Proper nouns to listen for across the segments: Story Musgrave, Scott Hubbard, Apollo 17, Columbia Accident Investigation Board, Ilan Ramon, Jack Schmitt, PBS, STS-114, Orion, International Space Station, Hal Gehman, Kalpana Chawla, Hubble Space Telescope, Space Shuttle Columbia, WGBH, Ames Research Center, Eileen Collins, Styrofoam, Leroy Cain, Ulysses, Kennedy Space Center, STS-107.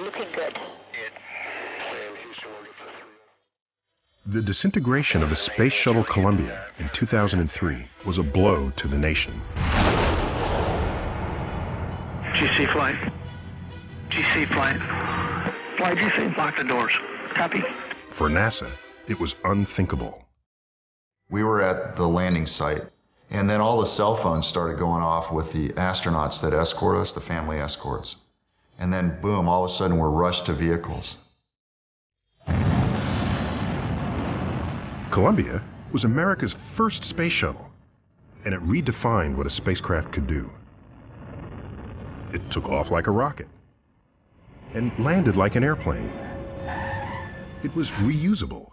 Looking good. The disintegration of the Space Shuttle Columbia in 2003 was a blow to the nation. GC flight. GC flight. Flight GC. Lock the doors. Copy. For NASA, it was unthinkable. We were at the landing site, and then all the cell phones started going off with the astronauts that escort us, the family escorts. And then, boom, all of a sudden we're rushed to vehicles. Columbia was America's first space shuttle, and it redefined what a spacecraft could do. It took off like a rocket and landed like an airplane. It was reusable.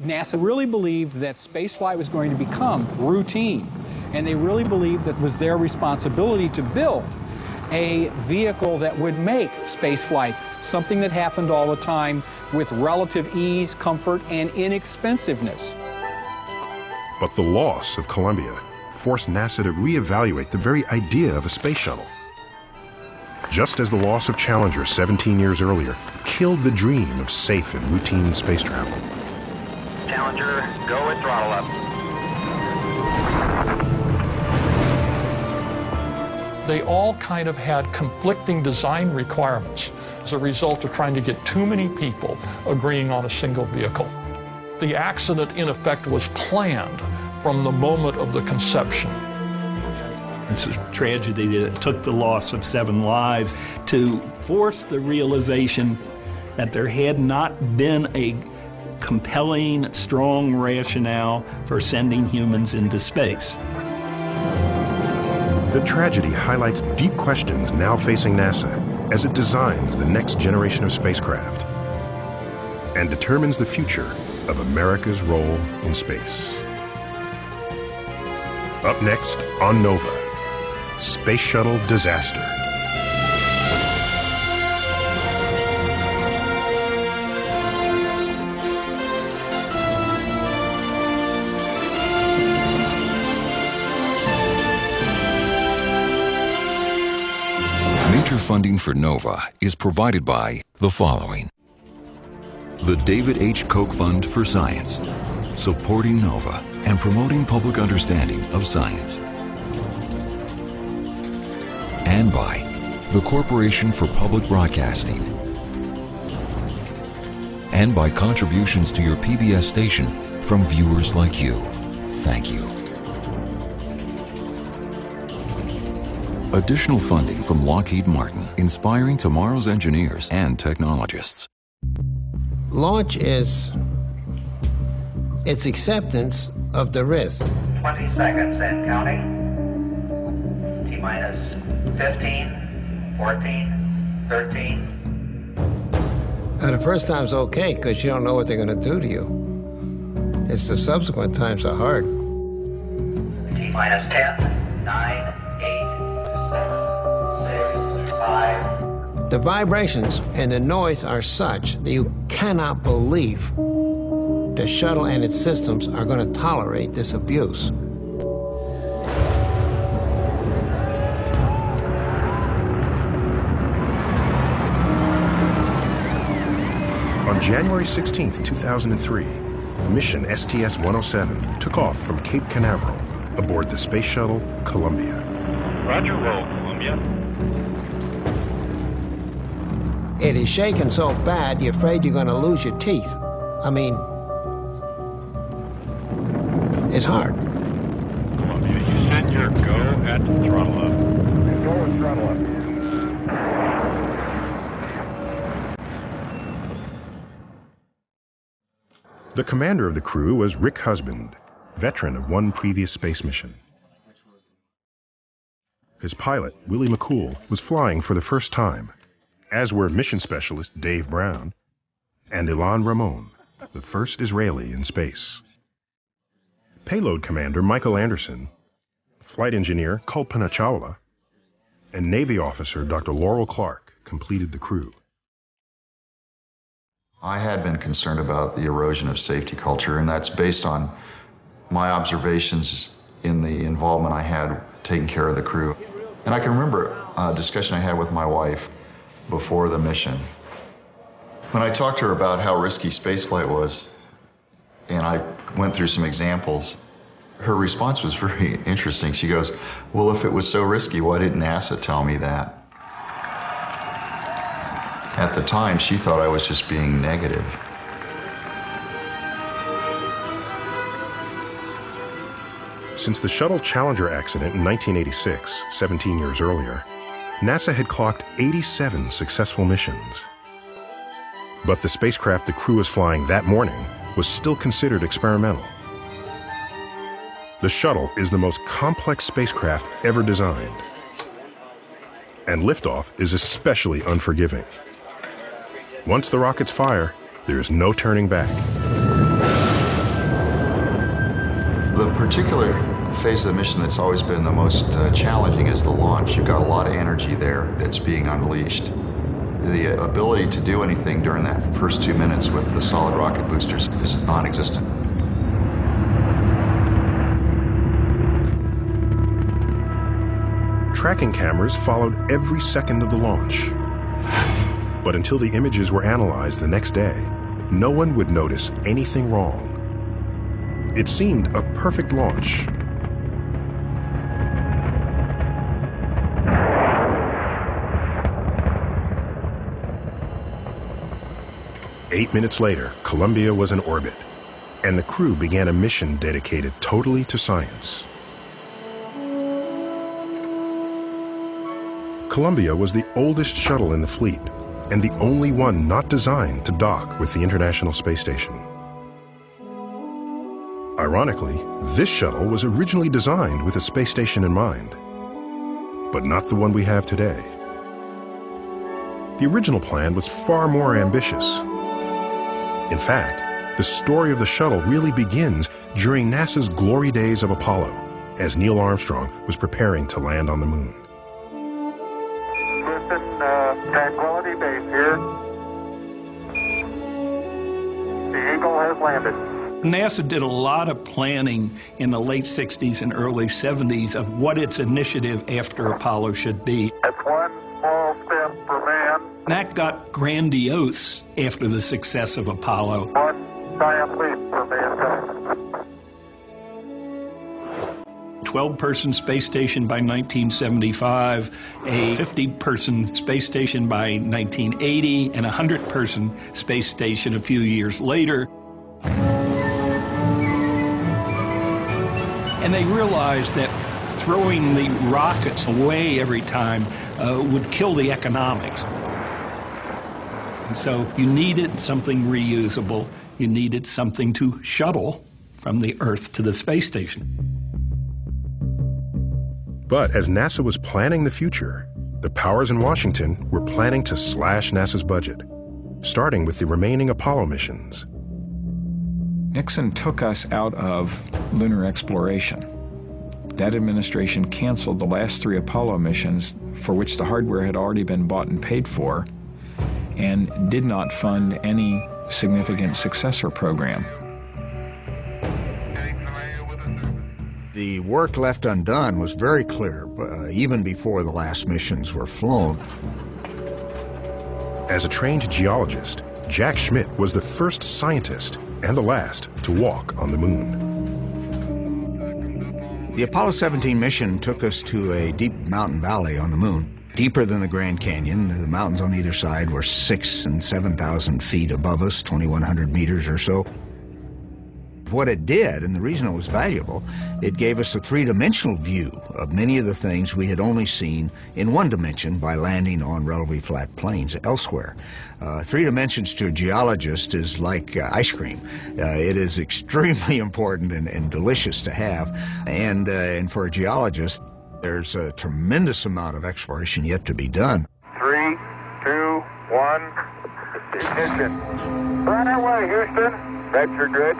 NASA really believed that spaceflight was going to become routine, and they really believed that it was their responsibility to build a vehicle that would make spaceflight something that happened all the time with relative ease, comfort, and inexpensiveness. But the loss of Columbia forced NASA to reevaluate the very idea of a space shuttle. Just as the loss of Challenger 17 years earlier killed the dream of safe and routine space travel. Challenger, go with throttle up. They all kind of had conflicting design requirements as a result of trying to get too many people agreeing on a single vehicle. The accident, in effect, was planned from the moment of the conception. It's a tragedy that took the loss of 7 lives to force the realization that there had not been a compelling, strong rationale for sending humans into space. The tragedy highlights deep questions now facing NASA as it designs the next generation of spacecraft and determines the future of America's role in space. Up next on NOVA. Space Shuttle Disaster. Major funding for NOVA is provided by the following. The David H. Koch Fund for Science, supporting NOVA and promoting public understanding of science. And by the Corporation for Public Broadcasting. And by contributions to your PBS station from viewers like you. Thank you. Additional funding from Lockheed Martin, inspiring tomorrow's engineers and technologists. Launch is its acceptance of the risk. 20 seconds and counting. T-minus 15, 14, 13. Now the first time's okay, because you don't know what they're going to do to you. It's the subsequent times are hard. T-minus 10, 9, 8, 7, 6, 5. The vibrations and the noise are such that you cannot believe the shuttle and its systems are going to tolerate this abuse. On January 16, 2003, mission STS-107 took off from Cape Canaveral aboard the Space Shuttle Columbia. Roger, roll, Columbia. It is shaking so bad, you're afraid you're going to lose your teeth. I mean, it's hard. Columbia, you said your go at throttle up. Go at throttle up. The commander of the crew was Rick Husband, veteran of one previous space mission. His pilot, Willie McCool, was flying for the first time, as were mission specialist Dave Brown and Ilan Ramon, the first Israeli in space. Payload commander Michael Anderson, flight engineer Kalpana Chawla, and Navy officer Dr. Laurel Clark completed the crew. I had been concerned about the erosion of safety culture, and that's based on my observations in the involvement I had taking care of the crew. And I can remember a discussion I had with my wife before the mission. When I talked to her about how risky spaceflight was, and I went through some examples, her response was very interesting. She goes, well, if it was so risky, why didn't NASA tell me that? At the time, she thought I was just being negative. Since the shuttle Challenger accident in 1986, 17 years earlier, NASA had clocked 87 successful missions. But the spacecraft the crew was flying that morning was still considered experimental. The shuttle is the most complex spacecraft ever designed. And liftoff is especially unforgiving. Once the rockets fire, there is no turning back. The particular phase of the mission that's always been the most challenging is the launch. You've got a lot of energy there that's being unleashed. The ability to do anything during that first 2 minutes with the solid rocket boosters is non-existent. Tracking cameras followed every second of the launch. But until the images were analyzed the next day, no one would notice anything wrong. It seemed a perfect launch. Eight minutes later, Columbia was in orbit, and the crew began a mission dedicated totally to science. Columbia was the oldest shuttle in the fleet, and the only one not designed to dock with the International Space Station. Ironically, this shuttle was originally designed with a space station in mind, but not the one we have today. The original plan was far more ambitious. In fact, the story of the shuttle really begins during NASA's glory days of Apollo, as Neil Armstrong was preparing to land on the moon. Houston, Tranquility Base here. The Eagle has landed. NASA did a lot of planning in the late 60s and early 70s of what its initiative after Apollo should be. That's one small step for man. That got grandiose after the success of Apollo. One giant leap for mankind. 12-person space station by 1975, a 50-person space station by 1980, and a 100-person space station a few years later. And they realized that throwing the rockets away every time would kill the economics. And so you needed something reusable. You needed something to shuttle from the Earth to the space station. But as NASA was planning the future, the powers in Washington were planning to slash NASA's budget, starting with the remaining Apollo missions. Nixon took us out of lunar exploration. That administration canceled the last three Apollo missions, for which the hardware had already been bought and paid for, and did not fund any significant successor program. The work left undone was very clear, even before the last missions were flown. As a trained geologist, Jack Schmitt was the first scientist and the last to walk on the moon. The Apollo 17 mission took us to a deep mountain valley on the moon, deeper than the Grand Canyon. The mountains on either side were 6,000 and 7,000 feet above us, 2,100 meters or so. What it did, and the reason it was valuable, it gave us a three-dimensional view of many of the things we had only seen in one dimension by landing on relatively flat plains elsewhere. 3 dimensions to a geologist is like ice cream. It is extremely important and delicious to have, and for a geologist, there's a tremendous amount of exploration yet to be done. 3, 2, 1, ignition. Right away, Houston. That's your grid.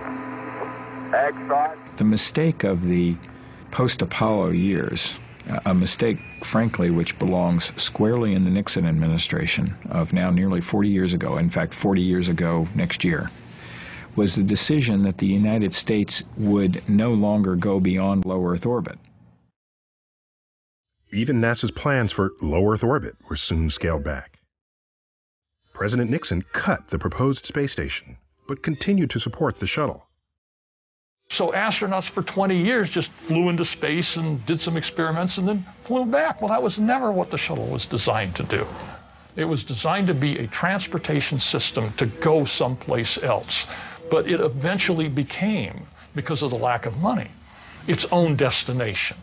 The mistake of the post-Apollo years, a mistake, frankly, which belongs squarely in the Nixon administration of now nearly 40 years ago, in fact 40 years ago next year, was the decision that the United States would no longer go beyond low Earth orbit. Even NASA's plans for low Earth orbit were soon scaled back. President Nixon cut the proposed space station, but continued to support the shuttle. So astronauts for 20 years just flew into space and did some experiments and then flew back. Well, that was never what the shuttle was designed to do. It was designed to be a transportation system to go someplace else. But it eventually became, because of the lack of money, its own destination.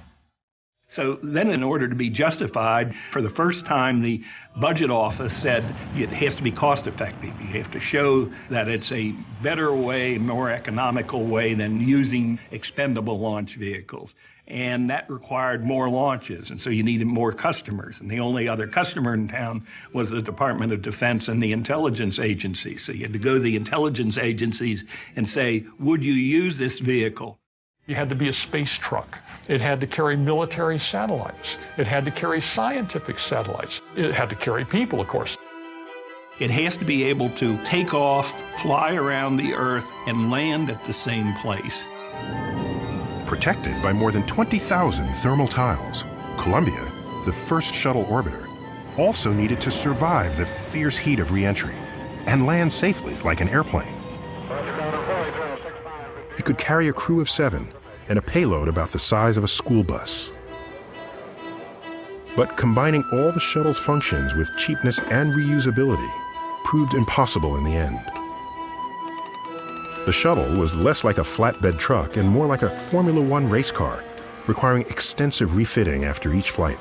So then, in order to be justified, for the first time, the budget office said it has to be cost effective. You have to show that it's a better way, more economical way than using expendable launch vehicles. And that required more launches, and so you needed more customers. And the only other customer in town was the Department of Defense and the intelligence agencies. So you had to go to the intelligence agencies and say, would you use this vehicle? You had to be a space truck. It had to carry military satellites. It had to carry scientific satellites. It had to carry people, of course. It has to be able to take off, fly around the Earth, and land at the same place. Protected by more than 20,000 thermal tiles, Columbia, the first shuttle orbiter, also needed to survive the fierce heat of re-entry and land safely like an airplane. It could carry a crew of 7 and a payload about the size of a school bus. But combining all the shuttle's functions with cheapness and reusability proved impossible in the end. The shuttle was less like a flatbed truck and more like a Formula One race car, requiring extensive refitting after each flight.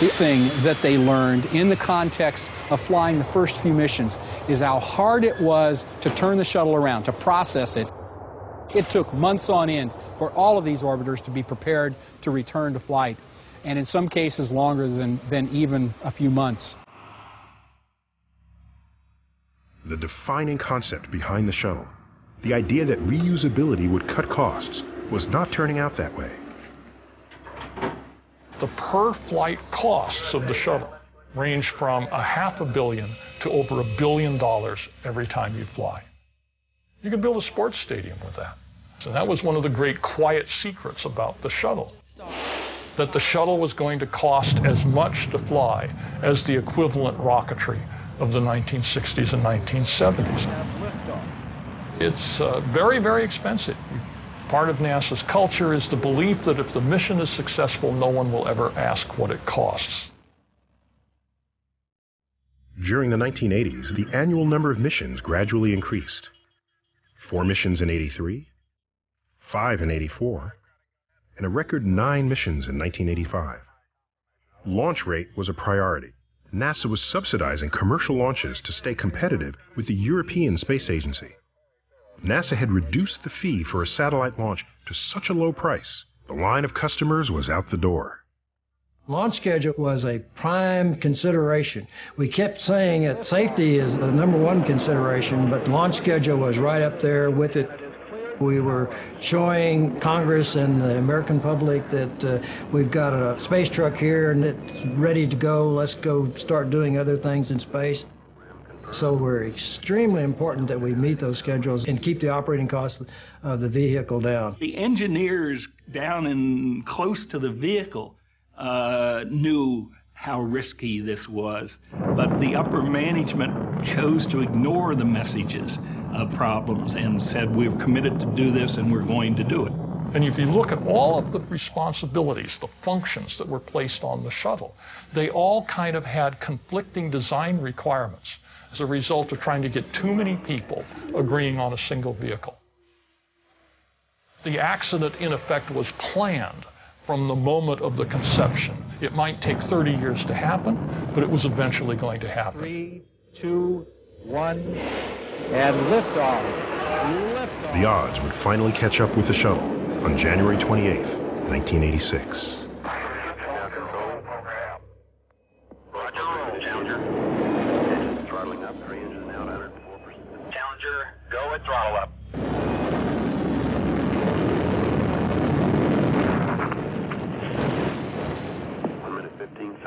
The thing that they learned in the context of flying the first few missions is how hard it was to turn the shuttle around, to process it. It took months on end for all of these orbiters to be prepared to return to flight, and in some cases longer than even a few months. The defining concept behind the shuttle, the idea that reusability would cut costs, was not turning out that way. The per-flight costs of the shuttle range from $500 million to over $1 billion every time you fly. You can build a sports stadium with that. So that was one of the great quiet secrets about the shuttle, that the shuttle was going to cost as much to fly as the equivalent rocketry of the 1960s and 1970s. It's very, very expensive. Part of NASA's culture is the belief that if the mission is successful, no one will ever ask what it costs. During the 1980s, the annual number of missions gradually increased. 4 missions in 1983, 5 in 1984, and a record 9 missions in 1985. Launch rate was a priority. NASA was subsidizing commercial launches to stay competitive with the European Space Agency. NASA had reduced the fee for a satellite launch to such a low price, the line of customers was out the door. Launch schedule was a prime consideration. We kept saying that safety is the #1 consideration, but launch schedule was right up there with it. We were showing Congress and the American public that we've got a space truck here and it's ready to go. Let's go start doing other things in space. So we're extremely important that we meet those schedules and keep the operating costs of the vehicle down. The engineers down and close to the vehicle knew how risky this was, but the upper management chose to ignore the messages of problems and said, we're committed to do this and we're going to do it. And if you look at all of the responsibilities, the functions that were placed on the shuttle, they all kind of had conflicting design requirements as a result of trying to get too many people agreeing on a single vehicle. The accident, in effect, was planned from the moment of the conception. It might take 30 years to happen, but it was eventually going to happen. 3, 2, 1, and liftoff. The odds would finally catch up with the shuttle on January 28, 1986. Go at throttle up.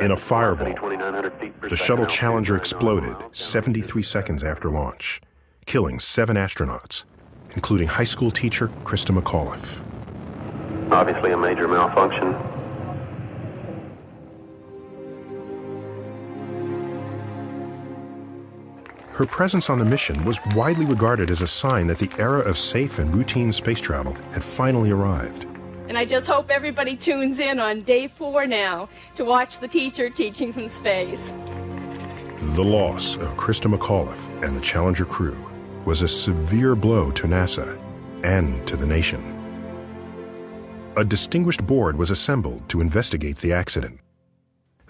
In a fireball, the shuttle Challenger exploded 73 seconds after launch, killing 7 astronauts, including high school teacher Christa McAuliffe. Obviously a major malfunction. Her presence on the mission was widely regarded as a sign that the era of safe and routine space travel had finally arrived. And I just hope everybody tunes in on day 4 now to watch the teacher teaching from space. The loss of Christa McAuliffe and the Challenger crew was a severe blow to NASA and to the nation. A distinguished board was assembled to investigate the accident.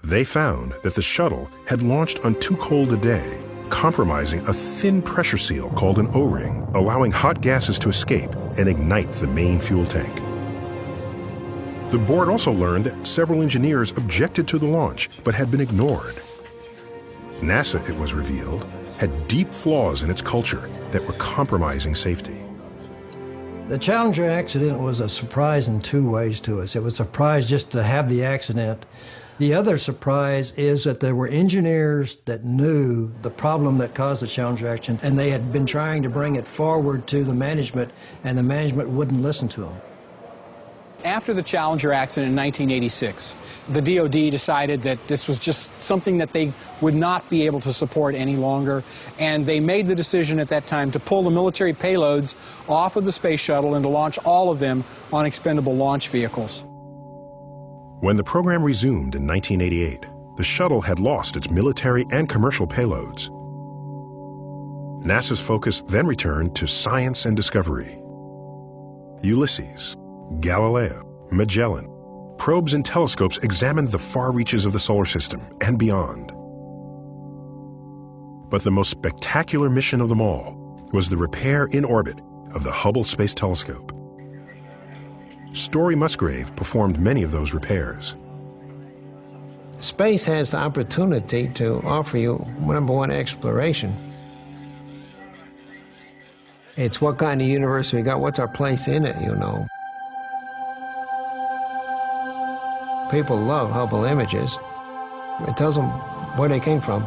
They found that the shuttle had launched on too cold a day, compromising a thin pressure seal called an O-ring, allowing hot gases to escape and ignite the main fuel tank. The board also learned that several engineers objected to the launch, but had been ignored. NASA, it was revealed, had deep flaws in its culture that were compromising safety. The Challenger accident was a surprise in two ways to us. It was a surprise just to have the accident. The other surprise is that there were engineers that knew the problem that caused the Challenger accident, and they had been trying to bring it forward to the management, and the management wouldn't listen to them. After the Challenger accident in 1986, the DOD decided that this was just something that they would not be able to support any longer, and they made the decision at that time to pull the military payloads off of the space shuttle and to launch all of them on expendable launch vehicles. When the program resumed in 1988, the shuttle had lost its military and commercial payloads. NASA's focus then returned to science and discovery. Ulysses, Galileo, Magellan, probes and telescopes examined the far reaches of the solar system and beyond. But the most spectacular mission of them all was the repair in orbit of the Hubble Space Telescope. Story Musgrave performed many of those repairs. Space has the opportunity to offer you, #1, exploration. It's what kind of universe we got, what's our place in it, you know. People love Hubble images. It tells them where they came from.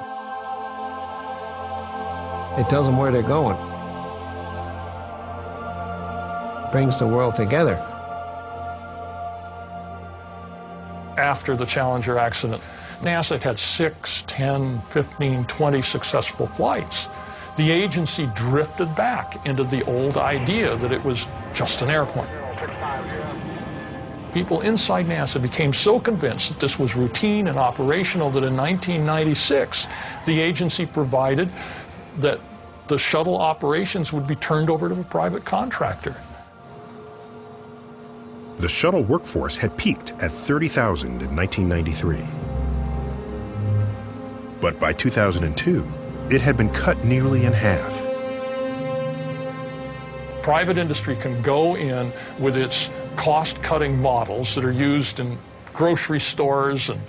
It tells them where they're going. It brings the world together. After the Challenger accident, NASA had 6, 10, 15, 20 successful flights. The agency drifted back into the old idea that it was just an airplane. People inside NASA became so convinced that this was routine and operational that in 1996, the agency provided that the shuttle operations would be turned over to a private contractor. The shuttle workforce had peaked at 30,000 in 1993. But by 2002, it had been cut nearly in half. Private industry can go in with its cost-cutting models that are used in grocery stores and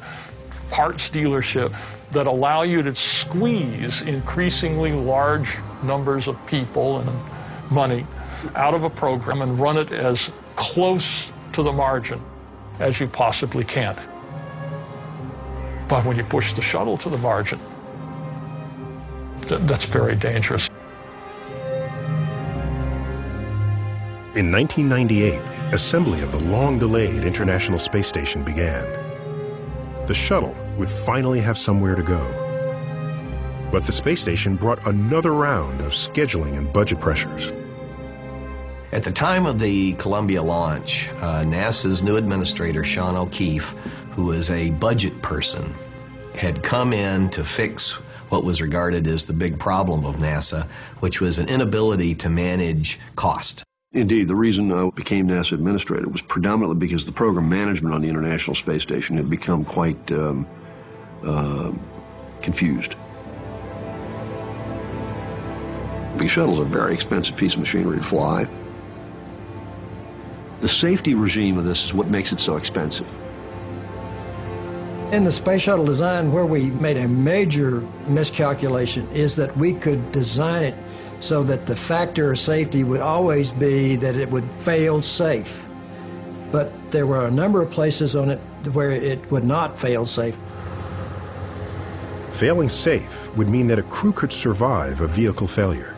parts dealership that allow you to squeeze increasingly large numbers of people and money out of a program and run it as close to the margin as you possibly can. But when you push the shuttle to the margin, that's very dangerous. In 1998, assembly of the long-delayed International Space Station began. The shuttle would finally have somewhere to go. But the space station brought another round of scheduling and budget pressures. At the time of the Columbia launch, NASA's new administrator, Sean O'Keefe, who is a budget person, had come in to fix what was regarded as the big problem of NASA, which was an inability to manage cost. Indeed, the reason I became NASA administrator was predominantly because the program management on the International Space Station had become quite confused. The shuttle's a very expensive piece of machinery to fly. The safety regime of this is what makes it so expensive. In the space shuttle design, where we made a major miscalculation is that we could design it so that the factor of safety would always be that it would fail safe. But there were a number of places on it where it would not fail safe. Failing safe would mean that a crew could survive a vehicle failure.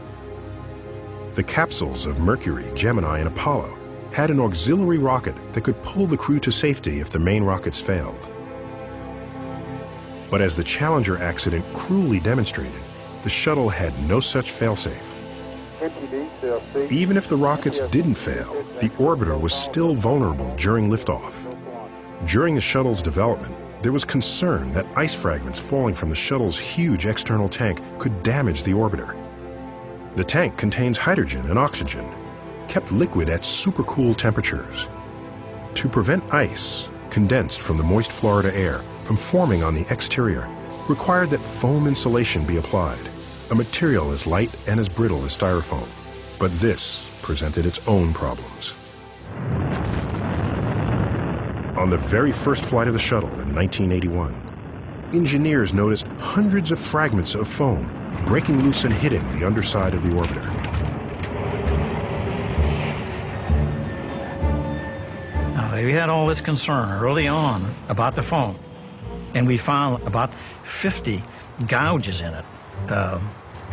The capsules of Mercury, Gemini, and Apollo had an auxiliary rocket that could pull the crew to safety if the main rockets failed. But as the Challenger accident cruelly demonstrated, the shuttle had no such failsafe. Even if the rockets didn't fail, the orbiter was still vulnerable during liftoff. During the shuttle's development, there was concern that ice fragments falling from the shuttle's huge external tank could damage the orbiter. The tank contains hydrogen and oxygen, kept liquid at supercool temperatures. To prevent ice, condensed from the moist Florida air, from forming on the exterior, required that foam insulation be applied, a material as light and as brittle as styrofoam. But this presented its own problems. On the very first flight of the shuttle in 1981, engineers noticed hundreds of fragments of foam breaking loose and hitting the underside of the orbiter. Now, we had all this concern early on about the foam, and we found about 50 gouges in it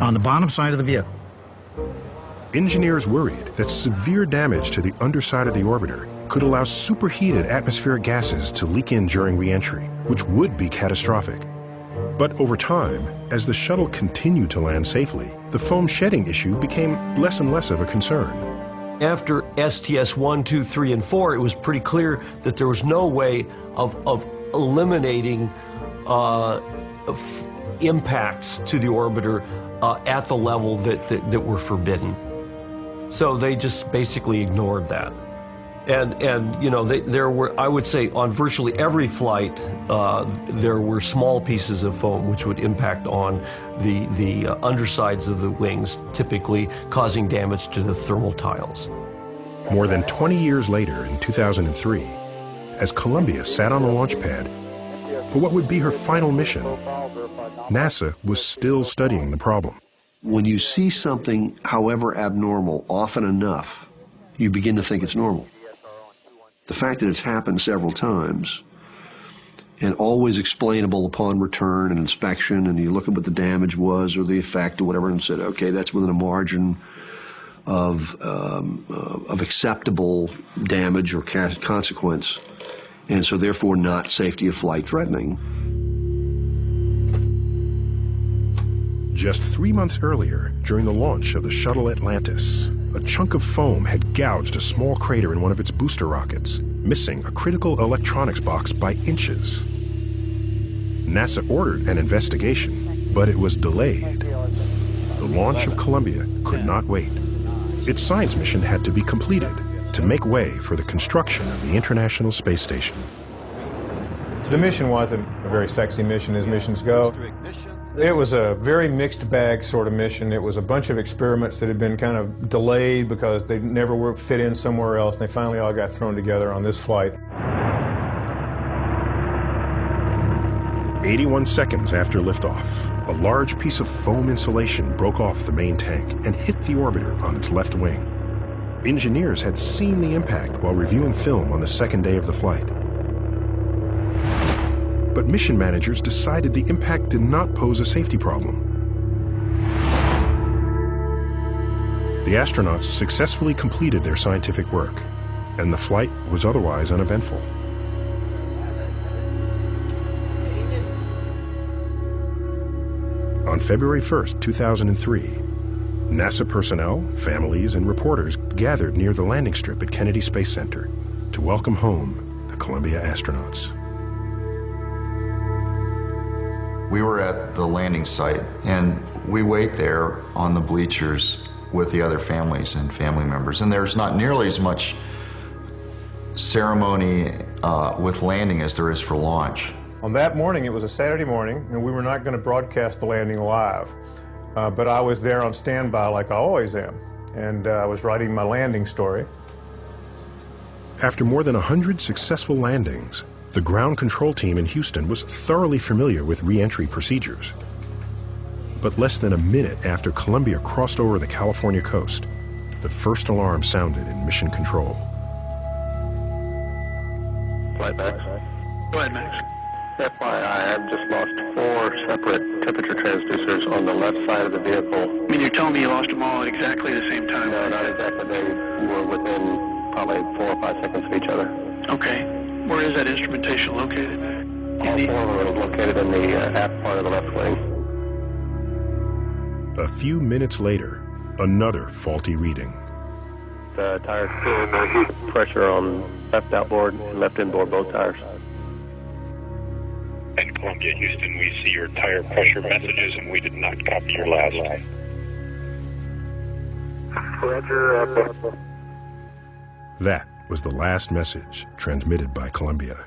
on the bottom side of the vehicle. Engineers worried that severe damage to the underside of the orbiter could allow superheated atmospheric gases to leak in during re-entry, which would be catastrophic. But over time, as the shuttle continued to land safely, the foam shedding issue became less and less of a concern. After STS-1, 2, 3, and 4, it was pretty clear that there was no way of eliminating impacts to the orbiter at the level that were forbidden. So they just basically ignored that. And you know, there were, I would say, on virtually every flight, there were small pieces of foam which would impact on the undersides of the wings, typically causing damage to the thermal tiles. More than 20 years later, in 2003, as Columbia sat on the launch pad for what would be her final mission, NASA was still studying the problem. When you see something, however abnormal, often enough, you begin to think it's normal. The fact that it's happened several times and always explainable upon return and inspection, and you look at what the damage was or the effect or whatever and said, okay, that's within a margin of acceptable damage or consequence, and so therefore not safety of flight threatening. Just 3 months earlier, during the launch of the shuttle Atlantis, a chunk of foam had gouged a small crater in one of its booster rockets, missing a critical electronics box by inches. NASA ordered an investigation, but it was delayed. The launch of Columbia could not wait. Its science mission had to be completed to make way for the construction of the International Space Station. The mission wasn't a very sexy mission as missions go. It was a very mixed bag sort of mission. It was a bunch of experiments that had been kind of delayed because they never were fit in somewhere else, and they finally all got thrown together on this flight. 81 seconds after liftoff, a large piece of foam insulation broke off the main tank and hit the orbiter on its left wing. Engineers had seen the impact while reviewing film on the second day of the flight. But mission managers decided the impact did not pose a safety problem. The astronauts successfully completed their scientific work, and the flight was otherwise uneventful. On February 1st, 2003, NASA personnel, families, and reporters gathered near the landing strip at Kennedy Space Center to welcome home the Columbia astronauts. We were at the landing site, and we wait there on the bleachers with the other families and family members. And there's not nearly as much ceremony with landing as there is for launch. On that morning, it was a Saturday morning, and we were not going to broadcast the landing live. But I was there on standby like I always am, and I was writing my landing story. After more than 100 successful landings, the ground control team in Houston was thoroughly familiar with re-entry procedures. But less than a minute after Columbia crossed over the California coast, the first alarm sounded in mission control. Flight Max. Flight Max. FYI, I've just lost 4 separate temperature transducers on the left side of the vehicle. I mean, you're telling me you lost them all at exactly the same time? No, not exactly. They were within probably 4 or 5 seconds of each other. Okay. Where is that instrumentation located? All four of them are located in the aft part of the left wing. A few minutes later, another faulty reading. The tires filled, pressure on left outboard and left inboard, both tires. At Columbia, Houston, we see your tire pressure messages, and we did not copy your last line. Roger. That was the last message transmitted by Columbia.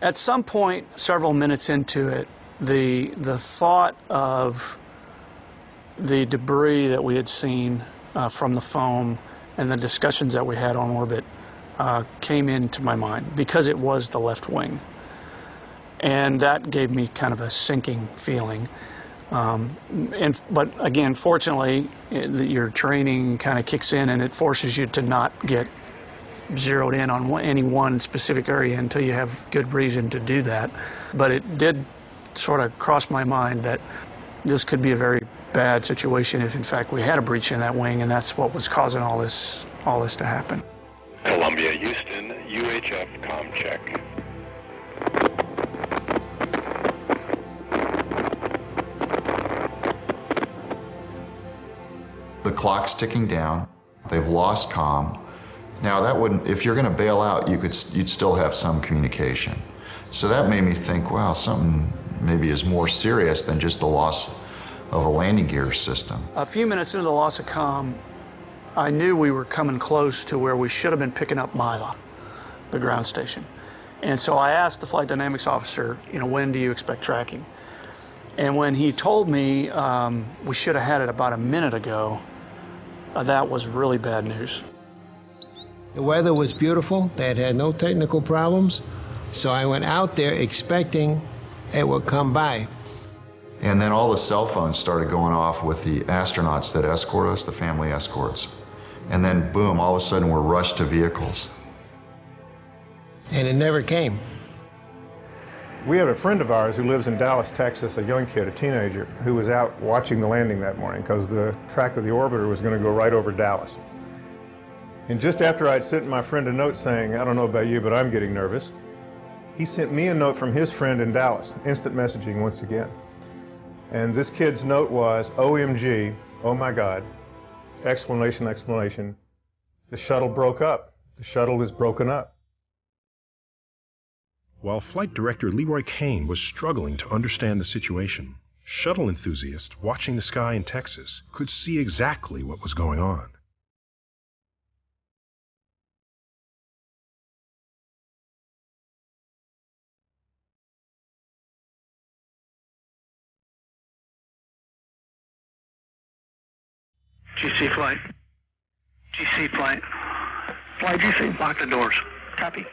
At some point, several minutes into it, the thought of the debris that we had seen from the foam and the discussions that we had on orbit came into my mind, because it was the left wing. And that gave me kind of a sinking feeling. But again, fortunately, your training kind of kicks in and it forces you to not get zeroed in on any one specific area until you have good reason to do that. But it did sort of cross my mind that this could be a very bad situation if, in fact, we had a breach in that wing, and that's what was causing all this to happen. Columbia, Houston, UHF comm check. The clock's ticking down. They've lost comm. Now that wouldn't, if you're going to bail out, you'd still have some communication. So that made me think, wow, something maybe is more serious than just the loss of a landing gear system. A few minutes into the loss of comm, I knew we were coming close to where we should have been picking up Myla, the ground station. And so I asked the flight dynamics officer, you know, when do you expect tracking? And when he told me we should have had it about a minute ago, that was really bad news. The weather was beautiful. They had no technical problems. So I went out there expecting it would come by. And then all the cell phones started going off with the astronauts that escort us, the family escorts. And then boom, all of a sudden we're rushed to vehicles. And it never came. We had a friend of ours who lives in Dallas, Texas, a young kid, a teenager, who was out watching the landing that morning because the track of the orbiter was going to go right over Dallas. And just after I'd sent my friend a note saying, I don't know about you, but I'm getting nervous, he sent me a note from his friend in Dallas, instant messaging once again. And this kid's note was, OMG, oh my God, explanation, explanation, the shuttle broke up. The shuttle is broken up. While Flight Director Leroy Cain was struggling to understand the situation, shuttle enthusiasts watching the sky in Texas could see exactly what was going on. GC flight. GC flight. Fly GC. Lock the doors. Copy.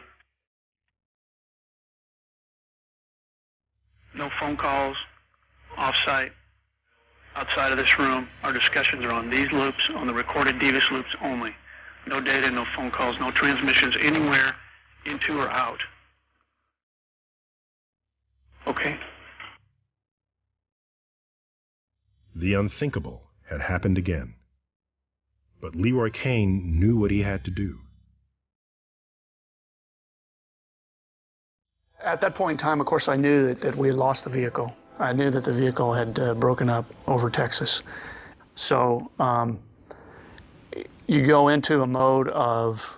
No phone calls, off-site, outside of this room. Our discussions are on these loops, on the recorded Divas loops only. No data, no phone calls, no transmissions anywhere, into or out. Okay. The unthinkable had happened again. But Leroy Cain knew what he had to do. At that point in time, of course, I knew that we had lost the vehicle. I knew that the vehicle had broken up over Texas. So you go into a mode of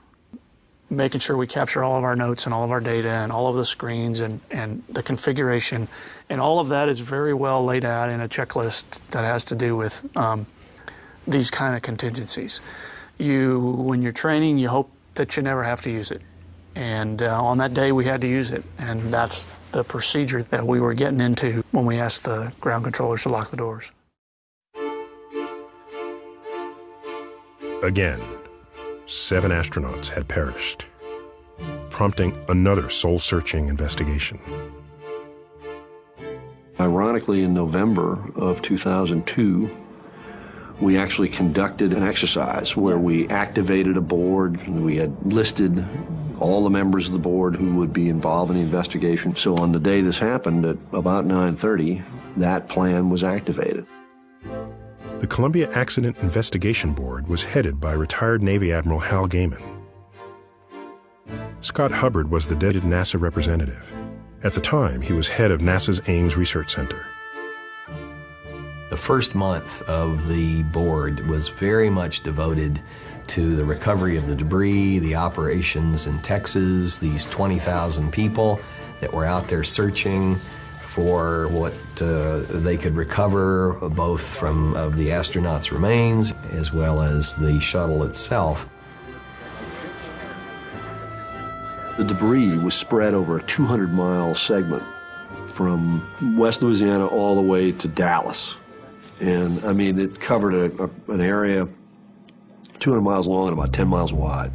making sure we capture all of our notes and all of our data and all of the screens and the configuration. And all of that is very well laid out in a checklist that has to do with these kind of contingencies. When you're training, you hope that you never have to use it. And on that day, we had to use it. And that's the procedure that we were getting into when we asked the ground controllers to lock the doors. Again, 7 astronauts had perished, prompting another soul-searching investigation. Ironically, in November of 2002, we actually conducted an exercise where we activated a board. We had listed all the members of the board who would be involved in the investigation. So on the day this happened, at about 9:30, that plan was activated. The Columbia Accident Investigation Board was headed by retired Navy Admiral Hal Gehman. Scott Hubbard was the designated NASA representative. At the time, he was head of NASA's Ames Research Center. The first month of the board was very much devoted to the recovery of the debris, the operations in Texas, these 20,000 people that were out there searching for what they could recover, both from of the astronauts' remains as well as the shuttle itself. The debris was spread over a 200-mile segment from West Louisiana all the way to Dallas. And, I mean, it covered an area 200 miles long and about 10 miles wide.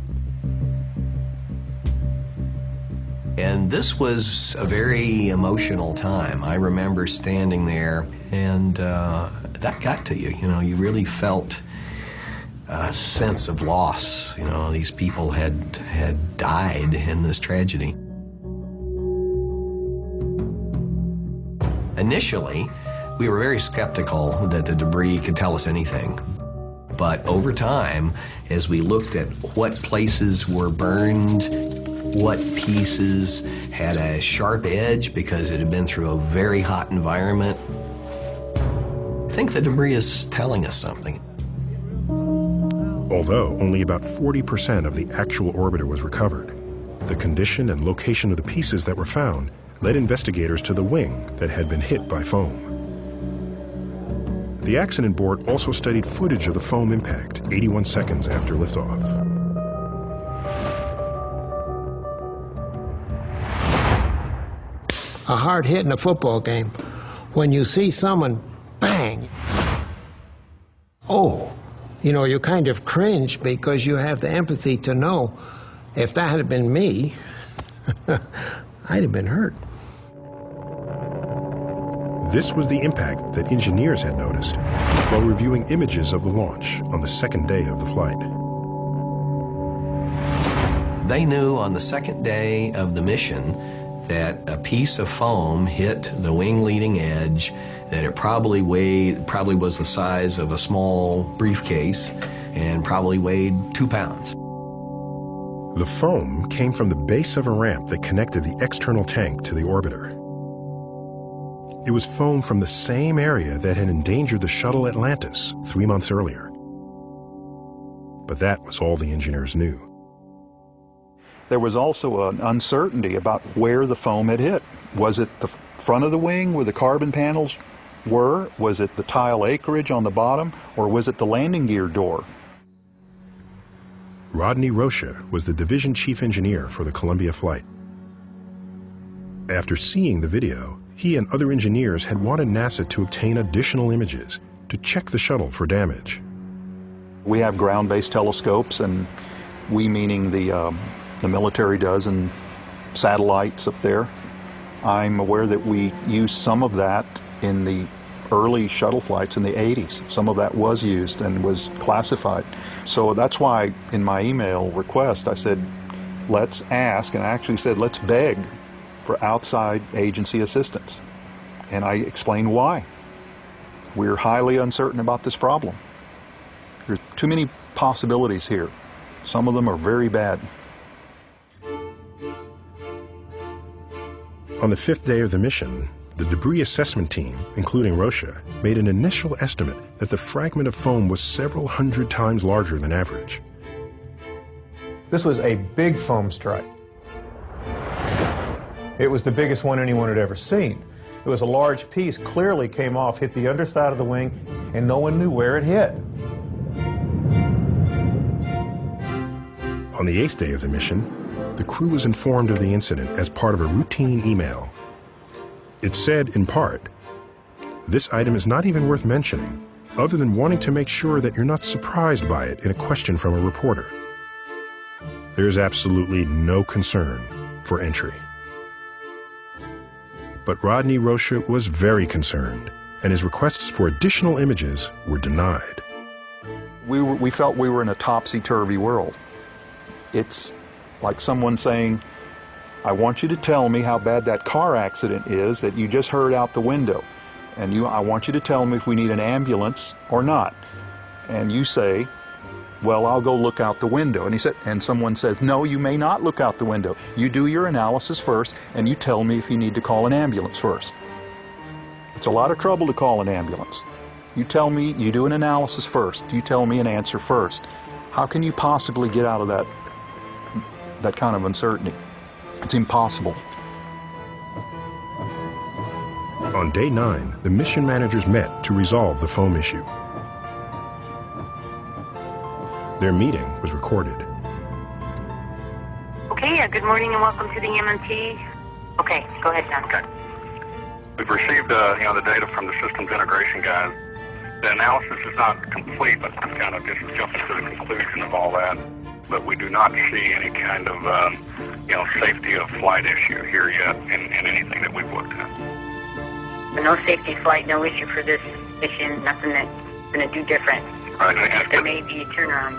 And this was a very emotional time. I remember standing there, and that got to you. You know, you really felt a sense of loss. You know, these people had died in this tragedy. Initially, we were very skeptical that the debris could tell us anything. But over time, as we looked at what places were burned, what pieces had a sharp edge because it had been through a very hot environment, I think the debris is telling us something. Although only about 40% of the actual orbiter was recovered, the condition and location of the pieces that were found led investigators to the wing that had been hit by foam. The accident board also studied footage of the foam impact 81 seconds after liftoff. A hard hit in a football game, when you see someone, bang, oh, you know, you kind of cringe because you have the empathy to know if that had been me, I'd have been hurt. This was the impact that engineers had noticed while reviewing images of the launch on the second day of the flight. They knew on the second day of the mission that a piece of foam hit the wing leading edge, that it probably was the size of a small briefcase and probably weighed 2 pounds. The foam came from the base of a ramp that connected the external tank to the orbiter. It was foam from the same area that had endangered the shuttle Atlantis 3 months earlier. But that was all the engineers knew. There was also an uncertainty about where the foam had hit. Was it the front of the wing where the carbon panels were? Was it the tile acreage on the bottom? Or was it the landing gear door? Rodney Rocha was the division chief engineer for the Columbia flight. After seeing the video, he and other engineers had wanted NASA to obtain additional images to check the shuttle for damage. We have ground-based telescopes, and we meaning the military does, and satellites up there. I'm aware that we used some of that in the early shuttle flights in the 80s. Some of that was used and was classified. So that's why in my email request, I said, let's ask, and I actually said, let's beg for outside agency assistance. And I explained why. We're highly uncertain about this problem. There's too many possibilities here. Some of them are very bad. On the fifth day of the mission, the debris assessment team, including Rocha, made an initial estimate that the fragment of foam was several hundred times larger than average. This was a big foam strike. It was the biggest one anyone had ever seen. It was a large piece, clearly came off, hit the underside of the wing, and no one knew where it hit. On the 8th day of the mission, the crew was informed of the incident as part of a routine email. It said, in part, "This item is not even worth mentioning, other than wanting to make sure that you're not surprised by it in a question from a reporter. There is absolutely no concern for entry." But Rodney Rocha was very concerned, and his requests for additional images were denied. We felt we were in a topsy-turvy world. It's like someone saying, I want you to tell me how bad that car accident is that you just heard out the window. And I want you to tell me if we need an ambulance or not. And you say, well, I'll go look out the window. And he said, and someone says, no, you may not look out the window. You do your analysis first, and you tell me if you need to call an ambulance first. It's a lot of trouble to call an ambulance. You tell me, you do an analysis first, you tell me an answer first. How can you possibly get out of that kind of uncertainty? It's impossible. On day 9, the mission managers met to resolve the foam issue. Their meeting was recorded. Okay, good morning and welcome to the MMT. Okay, go ahead, John. Okay. We've received the data from the systems integration guys. The analysis is not complete, but I'm kind of just jumping to the conclusion of all that. But we do not see any kind of safety of flight issue here yet in anything that we've looked at. No safety flight, no issue for this mission, nothing that's going to do different. Right, there may be a turnaround.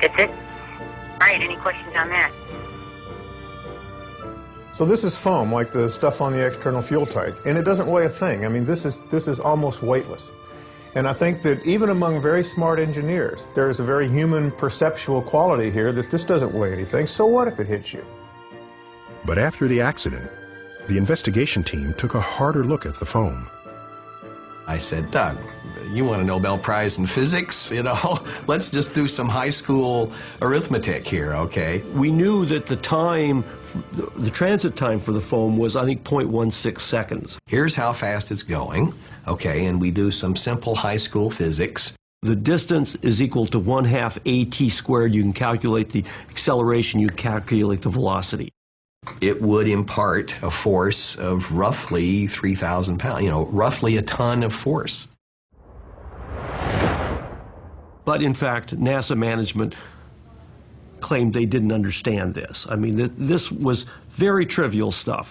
That's it? All right, any questions on that? So this is foam, like the stuff on the external fuel tank, and it doesn't weigh a thing. I mean, this is almost weightless. And I think that even among very smart engineers, there is a very human perceptual quality here that this doesn't weigh anything, so what if it hits you? But after the accident, the investigation team took a harder look at the foam. I said, Doug, you won a Nobel Prize in physics, let's just do some high school arithmetic here, okay? We knew that the time, the transit time for the foam was, I think, 0.16 seconds. Here's how fast it's going, okay, and we do some simple high school physics. The distance is equal to 1/2 AT squared. You can calculate the acceleration, you calculate the velocity. It would impart a force of roughly 3,000 pounds, roughly a ton of force. But in fact, NASA management claimed they didn't understand this. I mean, this was very trivial stuff.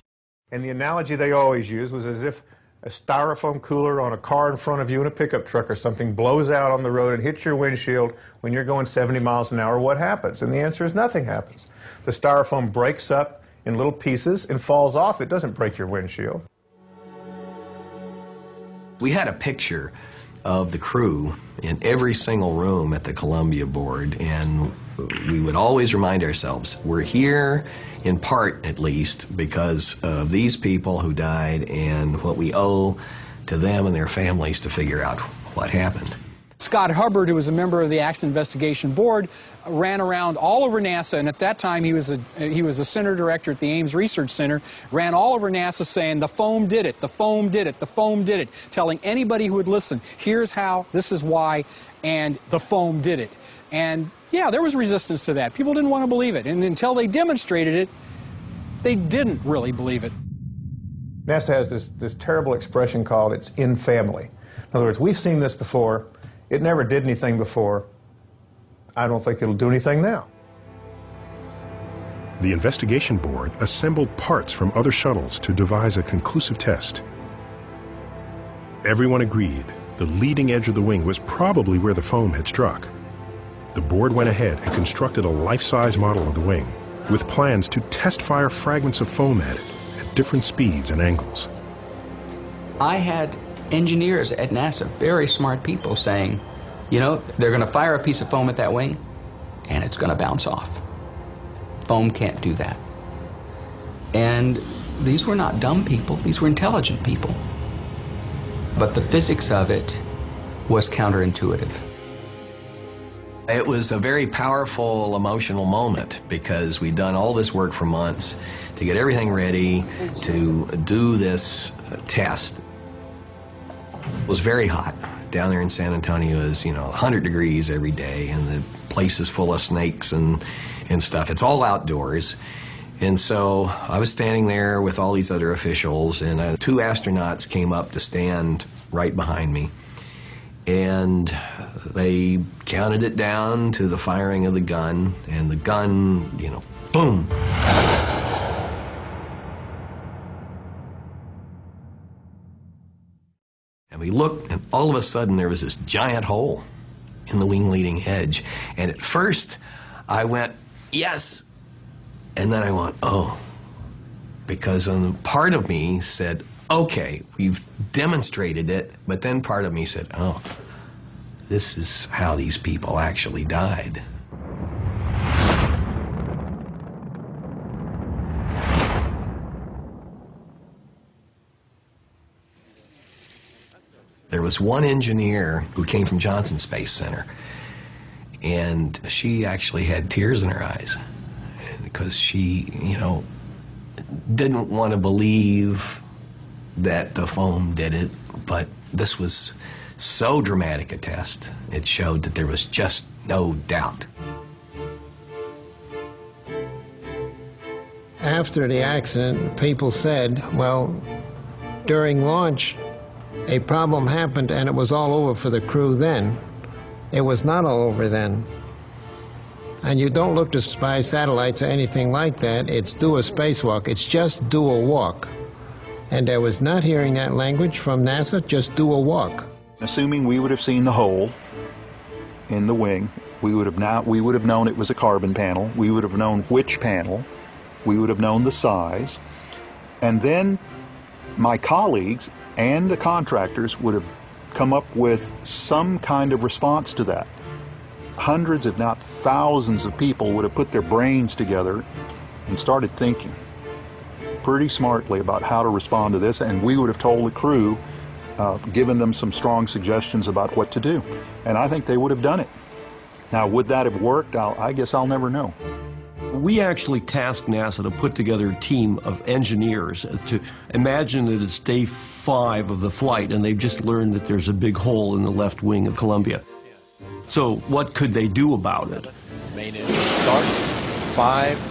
And the analogy they always used was as if a styrofoam cooler on a car in front of you in a pickup truck or something blows out on the road and hits your windshield when you're going 70 miles an hour, what happens? And the answer is nothing happens. The styrofoam breaks up in little pieces and falls off. It doesn't break your windshield. We had a picture of the crew in every single room at the Columbia board, and we would always remind ourselves, we're here in part, at least, because of these people who died and what we owe to them and their families to figure out what happened. Scott Hubbard, who was a member of the Accident Investigation Board, ran around all over NASA, and at that time he was the center director at the Ames Research Center, ran all over NASA saying, the foam did it, the foam did it, the foam did it, telling anybody who would listen, here's how, this is why, and the foam did it. And yeah, there was resistance to that. People didn't want to believe it, and until they demonstrated it, they didn't really believe it. NASA has this terrible expression called, it's in family. In other words, we've seen this before. It never did anything before. I don't think it'll do anything now. The investigation board assembled parts from other shuttles to devise a conclusive test. Everyone agreed the leading edge of the wing was probably where the foam had struck. The board went ahead and constructed a life-size model of the wing with plans to test fire fragments of foam at it at different speeds and angles. I had engineers at NASA, very smart people, saying, they're going to fire a piece of foam at that wing and it's going to bounce off. Foam can't do that. And these were not dumb people, these were intelligent people. But the physics of it was counterintuitive. It was a very powerful emotional moment because we'd done all this work for months to get everything ready to do this test. It was very hot. Down there in San Antonio is, 100 degrees every day, and the place is full of snakes and stuff. It's all outdoors. And so I was standing there with all these other officials, and two astronauts came up to stand right behind me. And they counted it down to the firing of the gun, and the gun, boom. We looked, and all of a sudden there was this giant hole in the wing leading edge. And at first I went, yes, and then I went, oh, because part of me said, okay, we've demonstrated it, but then part of me said, oh, this is how these people actually died. was one engineer who came from Johnson Space Center, and she actually had tears in her eyes because she, you know, didn't want to believe that the foam did it, but this was so dramatic a test. It showed that there was just no doubt. After the accident, people said, well, during launch, a problem happened and it was all over for the crew then. It was not all over then. And you don't look to spy satellites or anything like that. It's do a spacewalk. It's just do a walk. And I was not hearing that language from NASA, just do a walk. Assuming we would have seen the hole in the wing, we would have known it was a carbon panel, we would have known which panel, we would have known the size, and then my colleagues and the contractors would have come up with some kind of response to that. Hundreds, if not thousands of people would have put their brains together and started thinking pretty smartly about how to respond to this, and we would have told the crew, given them some strong suggestions about what to do. And I think they would have done it. Now, would that have worked? I guess I'll never know. We actually tasked NASA to put together a team of engineers to imagine that it's day 5 of the flight and they've just learned that there's a big hole in the left wing of Columbia. So what could they do about it?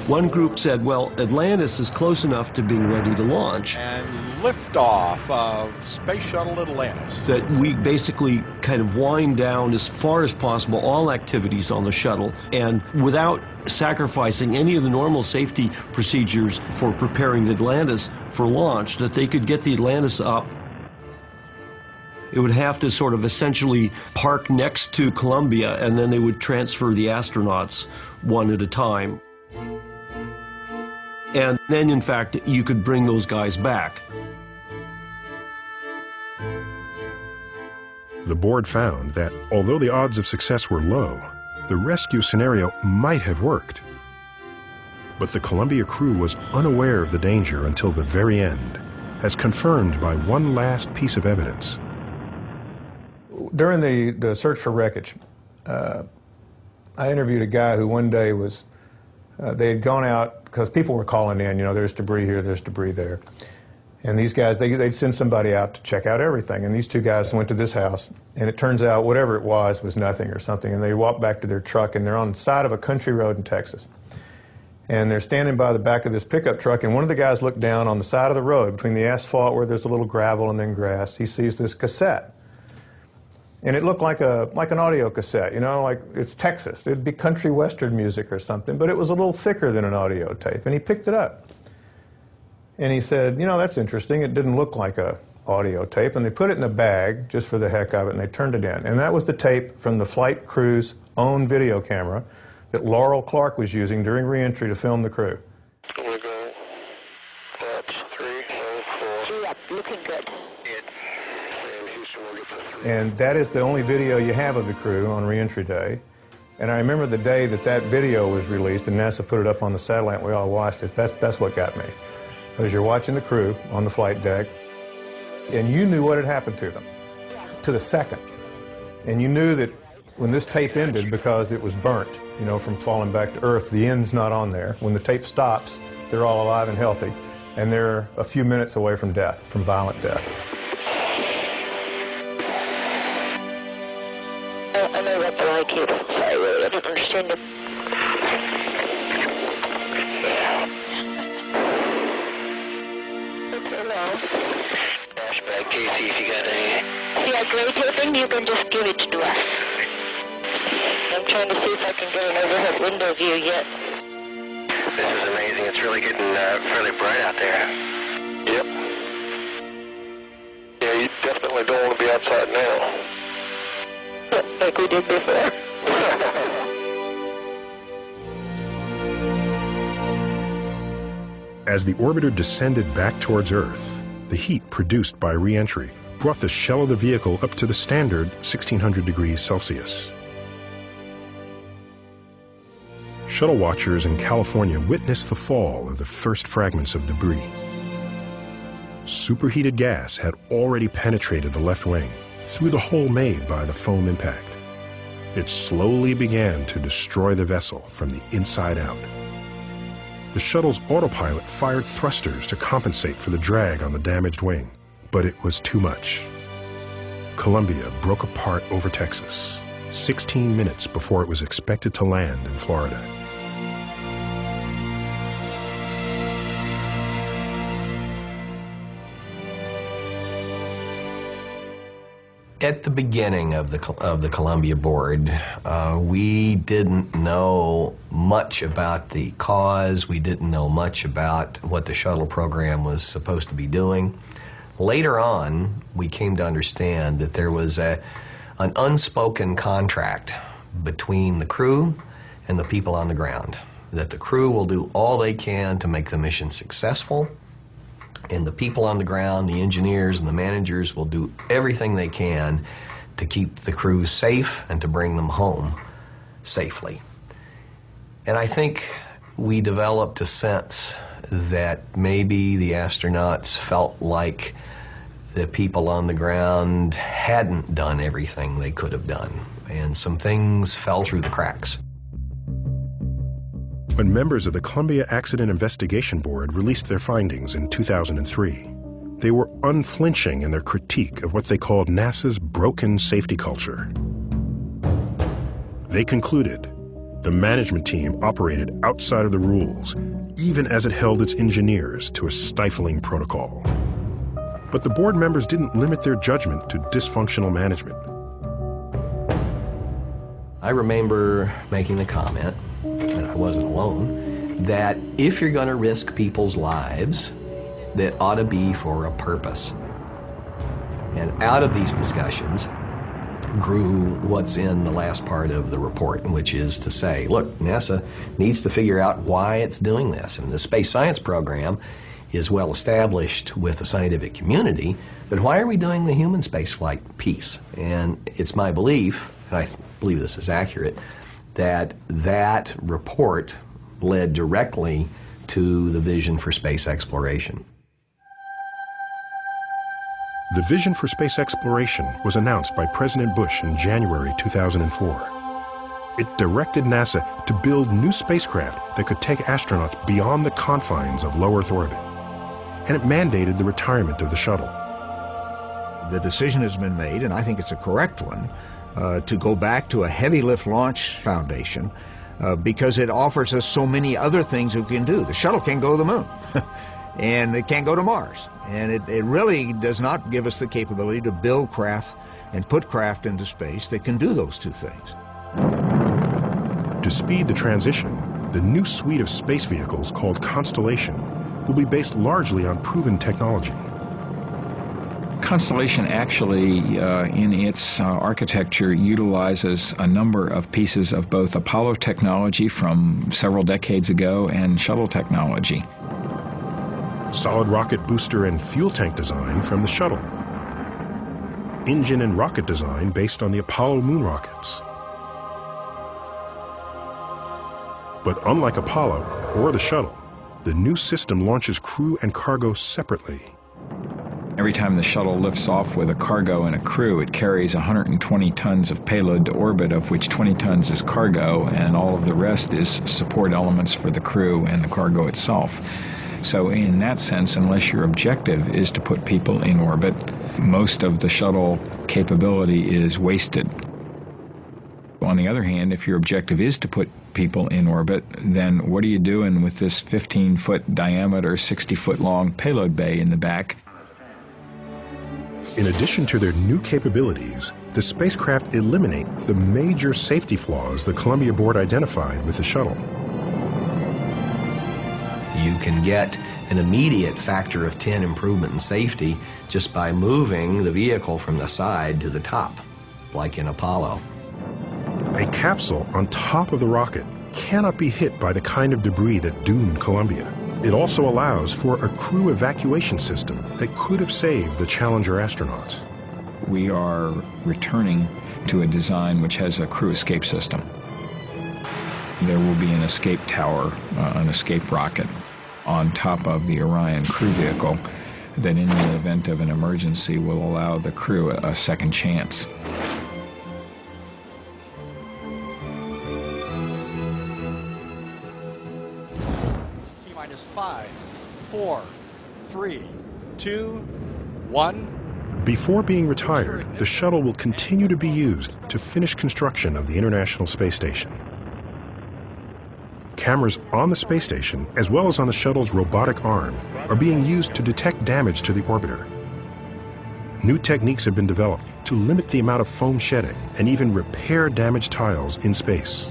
One group said, well, Atlantis is close enough to being ready to launch. And liftoff of Space Shuttle Atlantis. That we basically kind of wind down as far as possible all activities on the shuttle and without sacrificing any of the normal safety procedures for preparing Atlantis for launch, that they could get the Atlantis up. It would have to sort of essentially park next to Columbia and then they would transfer the astronauts one at a time. And then, in fact, you could bring those guys back. The board found that, although the odds of success were low, the rescue scenario might have worked. But the Columbia crew was unaware of the danger until the very end, as confirmed by one last piece of evidence. During the search for wreckage, I interviewed a guy who one day was, they had gone out because people were calling in, you know, there's debris here, there's debris there. And these guys, they'd send somebody out to check out everything. And these two guys went to this house, and it turns out whatever it was nothing or something. And they walked back to their truck, and they're on the side of a country road in Texas. And they're standing by the back of this pickup truck, and one of the guys looked down on the side of the road between the asphalt where there's a little gravel and then grass. He sees this cassette. And it looked like an audio cassette, you know, like it's Texas. It'd be country western music or something, but it was a little thicker than an audio tape. And he picked it up. And he said, you know, that's interesting. It didn't look like an audio tape. And they put it in a bag just for the heck of it, and they turned it in. And that was the tape from the flight crew's own video camera that Laurel Clark was using during reentry to film the crew. Here we go. That's 304. Yep, looking good. And that is the only video you have of the crew on reentry day. And I remember the day that that video was released and NASA put it up on the satellite, we all watched it. That's what got me. Because you're watching the crew on the flight deck, and you knew what had happened to them, to the second. And you knew that when this tape ended, because it was burnt, you know, from falling back to Earth, the end's not on there. When the tape stops, they're all alive and healthy, and they're a few minutes away from death, from violent death. I know what they're like here. Sorry, Willie, I didn't understand them. Okay, now. Flashback, JC, if you got any. Yeah, great taping, you can just give it to us. I'm trying to see if I can get an overhead window view yet. This is amazing. It's really getting fairly bright out there. Yep. Yeah, you definitely don't want to be outside now. Like we did before. As the orbiter descended back towards Earth, the heat produced by re-entry brought the shell of the vehicle up to the standard 1600 degrees Celsius. Shuttle watchers in California witnessed the fall of the first fragments of debris. Superheated gas had already penetrated the left wing, through the hole made by the foam impact. It slowly began to destroy the vessel from the inside out. The shuttle's autopilot fired thrusters to compensate for the drag on the damaged wing, but it was too much. Columbia broke apart over Texas, 16 minutes before it was expected to land in Florida. At the beginning of the Columbia board, we didn't know much about the cause. We didn't know much about what the shuttle program was supposed to be doing. Later on, we came to understand that there was an unspoken contract between the crew and the people on the ground, that the crew will do all they can to make the mission successful. And the people on the ground, the engineers and the managers, will do everything they can to keep the crew safe and to bring them home safely. And I think we developed a sense that maybe the astronauts felt like the people on the ground hadn't done everything they could have done, and some things fell through the cracks. When members of the Columbia Accident Investigation Board released their findings in 2003, they were unflinching in their critique of what they called NASA's broken safety culture. They concluded the management team operated outside of the rules, even as it held its engineers to a stifling protocol. But the board members didn't limit their judgment to dysfunctional management. I remember making the comment, and I wasn't alone, that if you're going to risk people's lives, that ought to be for a purpose. And out of these discussions grew what's in the last part of the report, which is to say, look, NASA needs to figure out why it's doing this. And the space science program is well established with the scientific community, but why are we doing the human spaceflight piece? And it's my belief, and I believe this is accurate, that that report led directly to the vision for space exploration. The vision for space exploration was announced by President Bush in January 2004. It directed NASA to build new spacecraft that could take astronauts beyond the confines of low Earth orbit, and it mandated the retirement of the shuttle. The decision has been made, and I think it's a correct one, to go back to a heavy lift launch foundation because it offers us so many other things we can do. The shuttle can't go to the moon and it can't go to Mars. And it really does not give us the capability to build craft and put craft into space that can do those two things. To speed the transition, the new suite of space vehicles called Constellation will be based largely on proven technology. Constellation actually, in its architecture, utilizes a number of pieces of both Apollo technology from several decades ago and shuttle technology. Solid rocket booster and fuel tank design from the shuttle. Engine and rocket design based on the Apollo moon rockets. But unlike Apollo or the shuttle, the new system launches crew and cargo separately. Every time the shuttle lifts off with a cargo and a crew, it carries 120 tons of payload to orbit, of which 20 tons is cargo, and all of the rest is support elements for the crew and the cargo itself. So in that sense, unless your objective is to put people in orbit, most of the shuttle capability is wasted. On the other hand, if your objective is to put people in orbit, then what are you doing with this 15-foot diameter, 60-foot long payload bay in the back? In addition to their new capabilities, the spacecraft eliminate the major safety flaws the Columbia board identified with the shuttle. You can get an immediate factor of 10 improvement in safety just by moving the vehicle from the side to the top, like in Apollo. A capsule on top of the rocket cannot be hit by the kind of debris that doomed Columbia. It also allows for a crew evacuation system that could have saved the Challenger astronauts. We are returning to a design which has a crew escape system. There will be an escape tower, an escape rocket on top of the Orion crew vehicle that in the event of an emergency will allow the crew a second chance. T-minus 5, 4, 3, 2, 1. Before being retired, the shuttle will continue to be used to finish construction of the International Space Station. Cameras on the space station, as well as on the shuttle's robotic arm, are being used to detect damage to the orbiter. New techniques have been developed to limit the amount of foam shedding and even repair damaged tiles in space.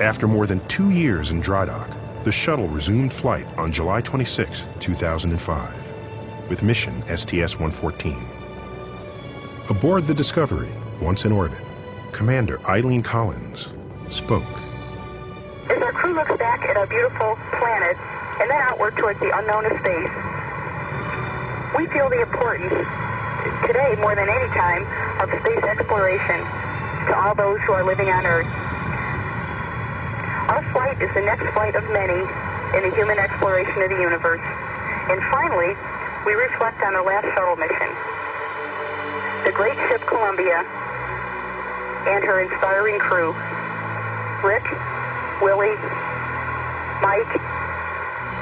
After more than 2 years in dry dock, the shuttle resumed flight on July 26, 2005, with mission STS-114. Aboard the Discovery, once in orbit, Commander Eileen Collins spoke. As our crew looks back at our beautiful planet and then outward towards the unknown of space, we feel the importance, today more than any time, of space exploration to all those who are living on Earth. Our flight is the next flight of many in the human exploration of the universe. And finally, we reflect on the last shuttle mission, the great ship Columbia and her inspiring crew, Rick, Willie, Mike,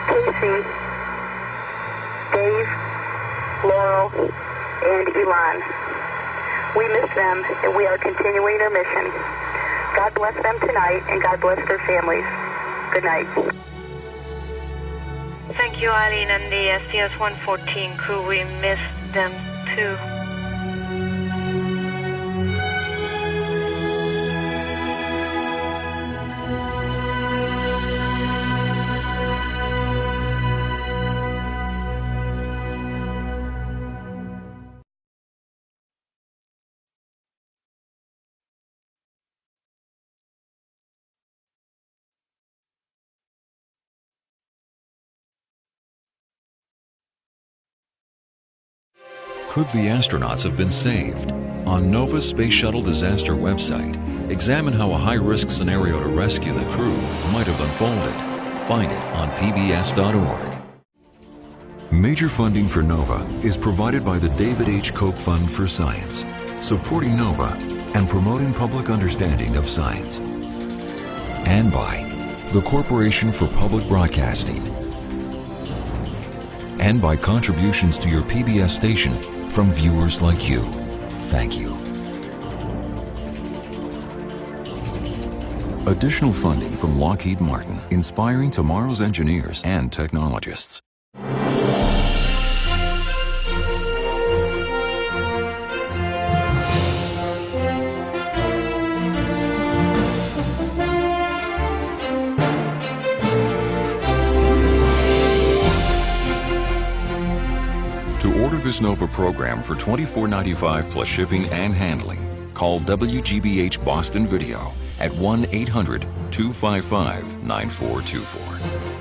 Casey, Dave, Laurel, and Ilan. We miss them, and we are continuing their mission. God bless them tonight, and God bless their families. Good night. Thank you, Eileen, and the STS-114 crew. We miss them, too. Could the astronauts have been saved? On NOVA's Space Shuttle Disaster website, examine how a high-risk scenario to rescue the crew might have unfolded. Find it on PBS.org. Major funding for NOVA is provided by the David H. Koch Fund for Science, supporting NOVA and promoting public understanding of science. And by the Corporation for Public Broadcasting. And by contributions to your PBS station from viewers like you. Thank you. Additional funding from Lockheed Martin, inspiring tomorrow's engineers and technologists. To order this NOVA program for $24.95 plus shipping and handling, call WGBH Boston Video at 1-800-255-9424.